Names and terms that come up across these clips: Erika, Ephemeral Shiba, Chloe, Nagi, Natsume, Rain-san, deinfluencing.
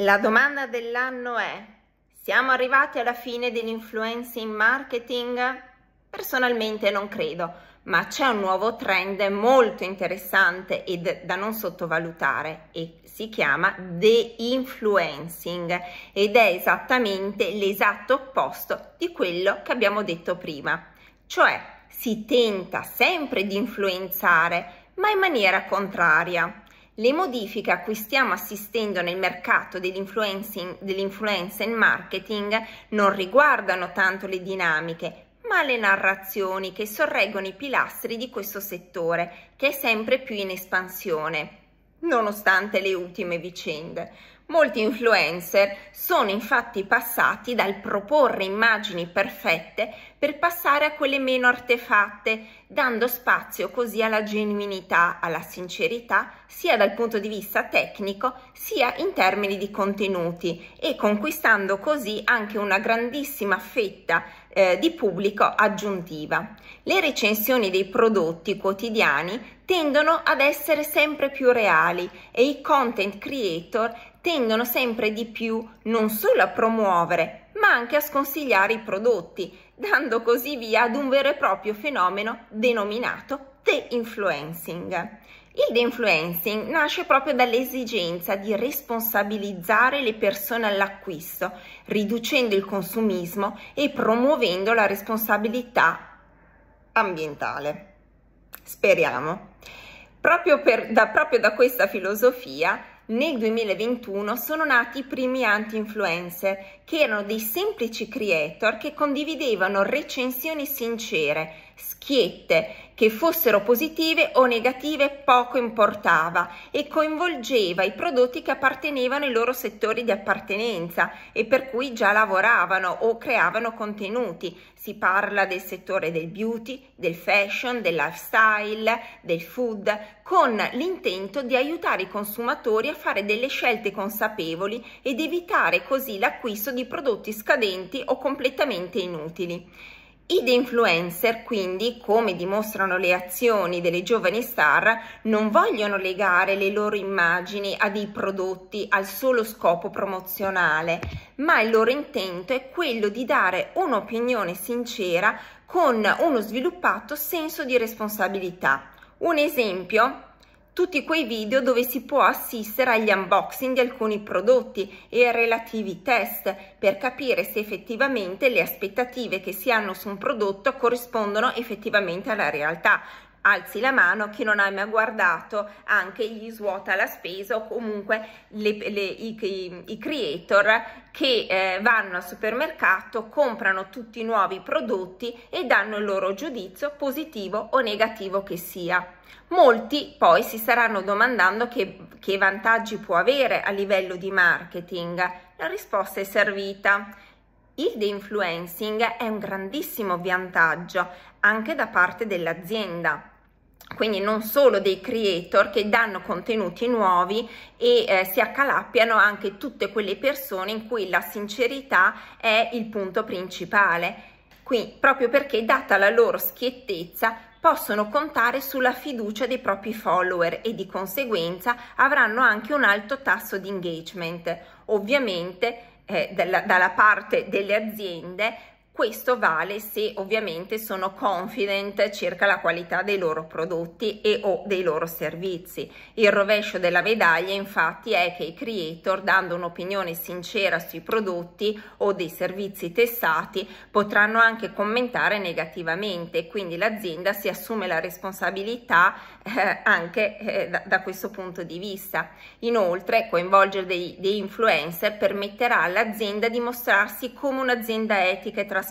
La domanda dell'anno è: siamo arrivati alla fine dell'influencing marketing? Personalmente non credo, ma c'è un nuovo trend molto interessante e da non sottovalutare e si chiama deinfluencing ed è esattamente l'esatto opposto di quello che abbiamo detto prima, cioè si tenta sempre di influenzare ma in maniera contraria. Le modifiche a cui stiamo assistendo nel mercato dell'influencer marketing non riguardano tanto le dinamiche, ma le narrazioni che sorreggono i pilastri di questo settore, che è sempre più in espansione, nonostante le ultime vicende. Molti influencer sono infatti passati dal proporre immagini perfette per passare a quelle meno artefatte, dando spazio così alla genuinità, alla sincerità, sia dal punto di vista tecnico sia in termini di contenuti, e conquistando così anche una grandissima fetta di pubblico aggiuntiva. Le recensioni dei prodotti quotidiani tendono ad essere sempre più reali e i content creator tendono sempre di più non solo a promuovere, ma anche a sconsigliare i prodotti, dando così via ad un vero e proprio fenomeno denominato deinfluencing. Il deinfluencing nasce proprio dall'esigenza di responsabilizzare le persone all'acquisto, riducendo il consumismo e promuovendo la responsabilità ambientale. Speriamo. Proprio da questa filosofia nel 2021 sono nati i primi anti-influencer, che erano dei semplici creator che condividevano recensioni sincere, schiette, che fossero positive o negative poco importava, e coinvolgeva i prodotti che appartenevano ai loro settori di appartenenza e per cui già lavoravano o creavano contenuti. Si parla del settore del beauty, del fashion, del lifestyle, del food, con l'intento di aiutare i consumatori a fare delle scelte consapevoli ed evitare così l'acquisto di prodotti scadenti o completamente inutili. I deinfluencer, quindi, come dimostrano le azioni delle giovani star, non vogliono legare le loro immagini a dei prodotti al solo scopo promozionale, ma il loro intento è quello di dare un'opinione sincera con uno sviluppato senso di responsabilità. Un esempio? Tutti quei video dove si può assistere agli unboxing di alcuni prodotti e ai relativi test per capire se effettivamente le aspettative che si hanno su un prodotto corrispondono effettivamente alla realtà. Alzi la mano chi non ha mai guardato anche gli svuota la spesa o comunque i creator che vanno al supermercato, comprano tutti i nuovi prodotti e danno il loro giudizio, positivo o negativo che sia. Molti poi si staranno domandando che vantaggi può avere a livello di marketing. La risposta è servita. Il deinfluencing è un grandissimo vantaggio anche da parte dell'azienda, quindi non solo dei creator che danno contenuti nuovi e si accalappiano anche tutte quelle persone in cui la sincerità è il punto principale, qui proprio perché, data la loro schiettezza, possono contare sulla fiducia dei propri follower e di conseguenza avranno anche un alto tasso di engagement. Ovviamente dalla parte delle aziende questo vale se ovviamente sono confident circa la qualità dei loro prodotti e o dei loro servizi. Il rovescio della medaglia infatti è che i creator, dando un'opinione sincera sui prodotti o dei servizi testati, potranno anche commentare negativamente, quindi l'azienda si assume la responsabilità anche da questo punto di vista. Inoltre, coinvolgere dei influencer permetterà all'azienda di mostrarsi come un'azienda etica e trasparente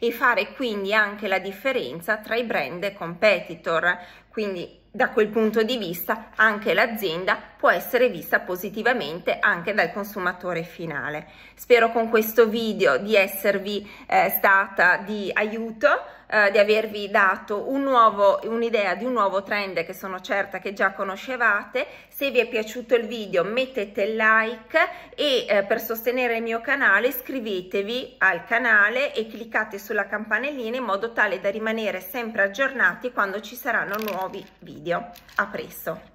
e fare quindi anche la differenza tra i brand e competitor, quindi da quel punto di vista anche l'azienda può essere vista positivamente anche dal consumatore finale. Spero con questo video di esservi stata di aiuto, di avervi dato un'idea di un nuovo trend che sono certa che già conoscevate. Se vi è piaciuto il video mettete like e per sostenere il mio canale iscrivetevi al canale e cliccate sulla campanellina in modo tale da rimanere sempre aggiornati quando ci saranno nuovi video. A presto!